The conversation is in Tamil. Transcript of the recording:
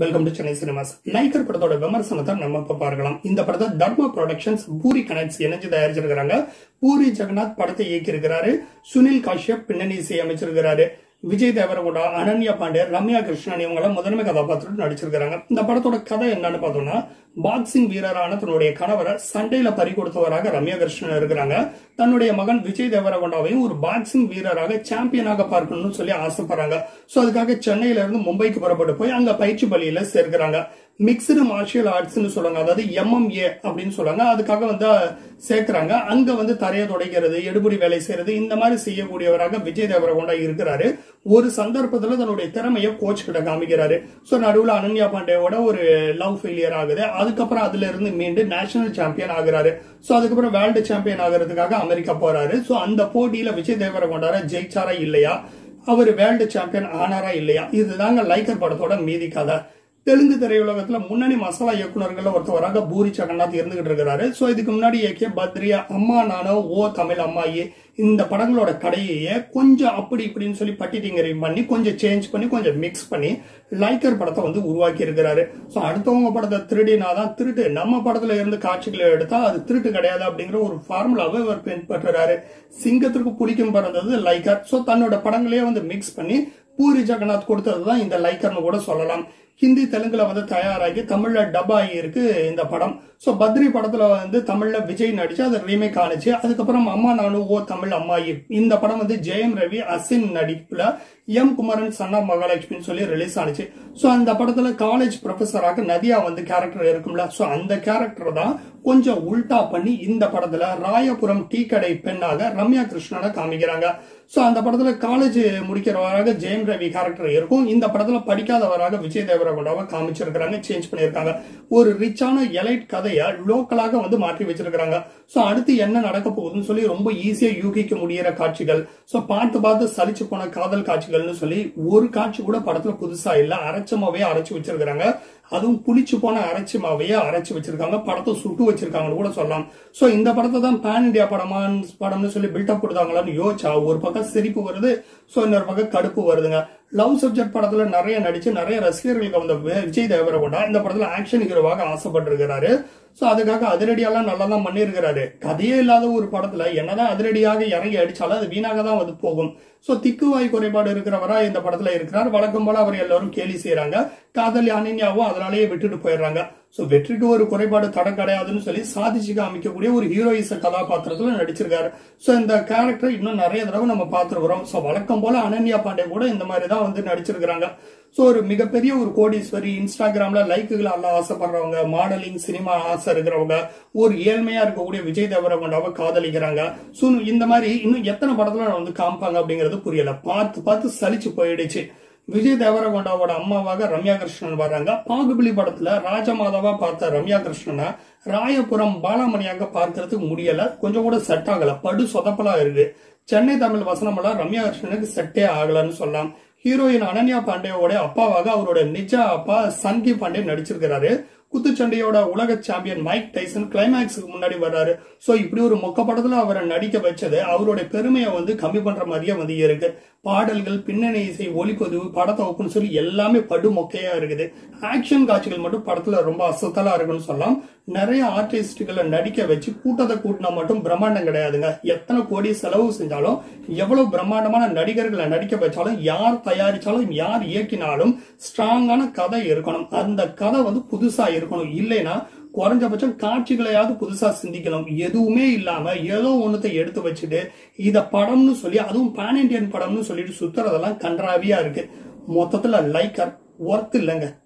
Welcome to Chennai cinemas. நைகர் படத்தோட விமர்சனத்தை நம்ம இப்ப பார்க்கலாம். இந்த படத்தை தர்மா ப்ரொடக்ஷன்ஸ் பூரி கனெக்ட்ஸ் இணைஞ்சு தயாரிச்சிருக்கிறாங்க. பூரி ஜெகநாத் படத்தை இயக்கியிருக்கிறாரு. சுனில் காஷ்யப் பின்னணி இசை அமைச்சிருக்கிறாரு. விஜய் தேவரகோண்டா, அனன்யா பாண்டே, ரம்யா கிருஷ்ணன் இவங்களாம் முதன்மை கதாபாத்திரம் நடிச்சிருக்கிறாங்க. இந்த படத்தோட கதை என்னன்னு பார்த்தோம்னா, பாக்ஸிங் வீரரான தன்னுடைய கணவரை சண்டையில பறி கொடுத்தவராக ரம்யா கிருஷ்ணன் இருக்கிறாங்க. தன்னுடைய மகன் விஜய் தேவரகோண்டாவையும் ஒரு பாக்ஸிங் வீரராக சாம்பியனாக பார்க்கணும்னு சொல்லி ஆசைப்படுறாங்க. சோ அதுக்காக சென்னையில இருந்து மும்பைக்கு புறப்பட்டு போய் அங்க பயிற்சி பள்ளியில சேர்க்கிறாங்க. மிக்சடு மார்ஷியல் ஆர்ட்ஸ்ன்னு சொல்றாங்க, அதாவது MMA அப்படின்னு சொல்றாங்க. அதுக்காக வந்து சேர்க்கிறாங்க. அங்க வந்து தரையை துடைக்கிறது, எடுபடி வேலை செய்யறது, இந்த மாதிரி செய்யக்கூடியவராக விஜய் தேவரகோண்டா இருக்கிறாரு. ஒரு சந்தர்ப்பத்துல தன்னுடைய திறமையை கோச் கிட்ட காமிக்கிறாரு. சோ நடுவில் அனன்யா பாண்டேவோட ஒரு லவ் ஃபெயிலியர் ஆகுது. அதுக்கப்புறம் அதுல இருந்து மீண்டு நேஷனல் சாம்பியன் ஆகுறாரு. சோ அதுக்கப்புறம் வேர்ல்டு சாம்பியன் ஆகிறதுக்காக அமெரிக்கா போறாரு. சோ அந்த போட்டியில விஜய் தேவரகோண்டாரா ஜெயிச்சாரா இல்லையா, அவர் வேர்ல்டு சாம்பியன் ஆனாரா இல்லையா, இதுதாங்க லைக்கர் படத்தோட மீதி கதை. தெலுங்கு திரையுலகத்துல முன்னணி மசாலா இயக்குநர்கள் ஒருத்தவராக பூரி ஜெகநாத் இருந்துகிட்டு இருக்கிறாரு. சோ இதுக்கு முன்னாடி இயக்கிய பத்ரியா, அம்மா நானோ, ஓ தமிழ் அம்மாயி இந்த படங்களோட கடையையே கொஞ்சம் அப்படி இப்படின்னு சொல்லி பட்டிட்டிங்கரி பண்ணி கொஞ்சம் சேஞ்ச் பண்ணி கொஞ்சம் மிக்ஸ் பண்ணி லைக்கர் படத்தை வந்து உருவாக்கி இருக்கிறாரு. சோ அடுத்தவங்க படத்தை திருடினாதான் திருட்டு, நம்ம படத்துல இருந்து காட்சிகளை எடுத்தா அது திருட்டு கிடையாது அப்படிங்கிற ஒரு ஃபார்முலாவை இவர் பின்பற்றுறாரு. சிங்கத்திற்கு புளிக்கும் பிறந்தது லைக்கர். சோ தன்னோட படங்களையே வந்து மிக்ஸ் பண்ணி பூரி ஜெகநாத் கொடுத்ததுதான் இந்த லைக்கர்னு கூட சொல்லலாம். ஹிந்தி தெலுங்குல வந்து தயாராகி தமிழ்ல டப் ஆகி இருக்கு இந்த படம். சோ பத்ரி படத்துல வந்து தமிழ்ல விஜய் நடிச்சு அது ரீமேக் ஆனிச்சு. அதுக்கப்புறம் அம்மா நானு ஓ தமிழ் அம்மாயி இந்த படம் வந்து ஜெயம் ரவி அசின் நடிப்புல எம் குமரன் சன்னா மகாலட்சுமின்னு சொல்லி ரிலீஸ் ஆனிச்சு. சோ அந்த படத்துல காலேஜ் ப்ரொஃபஸராக நதியா வந்து கேரக்டர் இருக்கும்ல, சோ அந்த கேரக்டர் தான் கொஞ்சம் உல்டா பண்ணி இந்த படத்துல ராயபுரம் டீ கடை பெண்ணாக ரம்யா கிருஷ்ணனை காமிக்கிறாங்க. சோ அந்த படத்துல காலேஜ் முடிக்கிறவராக ஜெயம் ரவி கேரக்டர் இருக்கும். இந்த படத்துல படிக்காதவராக விஜய் தேவரகோண்டாவை காமிச்சிருக்கிறாங்க, சேஞ்ச் பண்ணிருக்காங்க. ஒரு ரிச்சான எலைட் கதையை லோக்கலாக வந்து மாற்றி வச்சிருக்கிறாங்க. சோ அடுத்து என்ன நடக்க போகுதுன்னு சொல்லி ரொம்ப ஈஸியா யூகிக்க முடியற காட்சிகள். சோ பார்த்து பார்த்து சலிச்சு போன காதல் காட்சிகள்னு சொல்லி ஒரு காட்சி கூட படத்துல புதுசா இல்ல, அரைச்சமாவே அரைச்சு வச்சிருக்கிறாங்க. அதுவும் புளிச்சு போன அரைச்சிமாவையே அரைச்சு வச்சிருக்காங்க. படத்தை சுட்டு வச்சிருக்காங்கன்னு கூட சொல்லலாம். சோ இந்த படத்தை தான் பேன் இண்டியா படம்னு சொல்லி பில்டப் கொடுத்தாங்களான்னு யோசிச்சா ஒரு பக்கம் சிரிப்பு வருது, சோ இன்னொரு பக்கம் கடுப்பு வருதுங்க. லவ் சப்ஜெக்ட் படத்துல நிறைய நடிச்சு நிறைய ரசிகர்களுக்கு வந்த விஜய் தேவரகோண்டா இந்த படத்துல ஆக்ஷன் ஹீரோவாக ஆசைப்பட்டிருக்கிறாரு. சோ அதுக்காக அதிரடியெல்லாம் நல்லா தான் பண்ணிருக்கிறாரு. கதையே இல்லாத ஒரு படத்துல என்னதான் அதிரடியாக இறங்கி அடிச்சாலும் அது வீணாக தான் வந்து போகும். சோ திக்குவாய் குறைபாடு இருக்கிறவரா இந்த படத்துல இருக்கிறார். வழக்கம் போல அவர் எல்லாரும் கேலி செய்யறாங்க, காதலி அனன்யாவும் அதனாலேயே விட்டுட்டு போயிடுறாங்க. சோ வெற்றிக்கு ஒரு குறைபாடு தடம் கிடையாதுன்னு சொல்லி சாதிச்சு காமிக்கக்கூடிய ஒரு ஹீரோயிச கதாபாத்திரத்துல நடிச்சிருக்காரு. சோ இந்த கேரக்டர் இன்னும் நிறைய தடவை நம்ம பாத்துருக்கிறோம். சோ வழக்கம் போல அனன்யா பாண்டே கூட இந்த மாதிரிதான் வந்து நடிச்சிருக்கிறாங்க. சோ ஒரு மிகப்பெரிய ஒரு கோடீஸ்வரி, இன்ஸ்டாகிராம்ல லைக்குகள் எல்லாம் ஆசைப்படுறவங்க, மாடலிங் சினிமா ஆசை இருக்கிறவங்க, ஒரு ஏழ்மையா இருக்கக்கூடிய விஜய் தேவரகோண்டாவை காதலிக்கிறாங்க. சோ இந்த மாதிரி இன்னும் எத்தனை படத்துல வந்து காமிப்பாங்க அப்படிங்கறது புரியல. பார்த்து பார்த்து சலிச்சு போயிடுச்சு. விஜய் தேவரகோண்டாவோட அம்மாவாக ரம்யா கிருஷ்ணன் வர்றாங்க. பாகுபலி படத்துல ராஜமாதாவா பார்த்த ரம்யா கிருஷ்ணனை ராயபுரம் பாலாமணியாக பார்க்கறதுக்கு முடியல, கொஞ்சம் கூட செட் ஆகல, படு சொதப்பலா இருக்கு. சென்னை தமிழ் வசனம் எல்லாம் ரம்யா கிருஷ்ணனுக்கு செட்டே ஆகலன்னு சொல்லலாம். ஹீரோயின் அனன்யா பாண்டேவோட அப்பாவாக அவரோட நிஜ அப்பா சங்கி பாண்டே நடிச்சிருக்கிறாரு. குத்துச்சண்டையோட உலக சாம்பியன் மைக் டைசன் கிளைமேக்ஸுக்கு முன்னாடி வர்றாரு. சோ இப்படி ஒரு மொக்க படத்துல அவரை நடிக்க வச்சது அவரோட பெருமையை வந்து கம்மி பண்ற மாதிரியே வந்து இருக்கு. பாடல்கள், பின்னணி இசை, ஒளிப்பதிவு, படத்தொகுப்புன்னு சொல்லி எல்லாமே படு மொக்கையா இருக்குது. ஆக்ஷன் காட்சிகள் மட்டும் படத்துல ரொம்ப அசத்தலா இருக்குன்னு சொல்லலாம். நிறைய ஆர்டிஸ்டுகளை நடிக்க வச்சு கூட்டத்தை கூட்டினா மட்டும் பிரம்மாண்டம் கிடையாதுங்க. எத்தனை கோடி செலவு செஞ்சாலும், எவ்வளவு பிரம்மாண்டமான நடிகர்களை நடிக்க வச்சாலும், யார் தயாரிச்சாலும், யார் இயக்கினாலும் ஸ்ட்ராங்கான கதை இருக்கணும். அந்த கதை வந்து புதுசா இருக்கணும். இல்லைன்னா குறைஞ்சபட்சம் காட்சிகளையாவது புதுசா சிந்திக்கலாம். எதுவுமே இல்லாம ஏதோ ஒன்னத்தை எடுத்து வச்சுட்டு இத படம்னு சொல்லி, அதுவும் பேன் இண்டியன் படம்னு சொல்லிட்டு சுத்துறதெல்லாம் கன்றாவியா இருக்கு. மொத்தத்துல லைக்கர் ஒர்த் இல்லைங்க.